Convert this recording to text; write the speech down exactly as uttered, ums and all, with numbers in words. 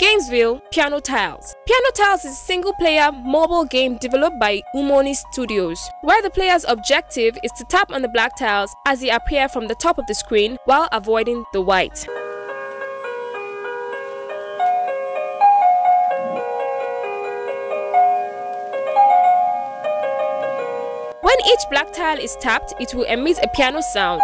Gamesville Piano Tiles. Piano Tiles is a single-player mobile game developed by Umoni Studios, where the player's objective is to tap on the black tiles as they appear from the top of the screen while avoiding the white. When each black tile is tapped, it will emit a piano sound.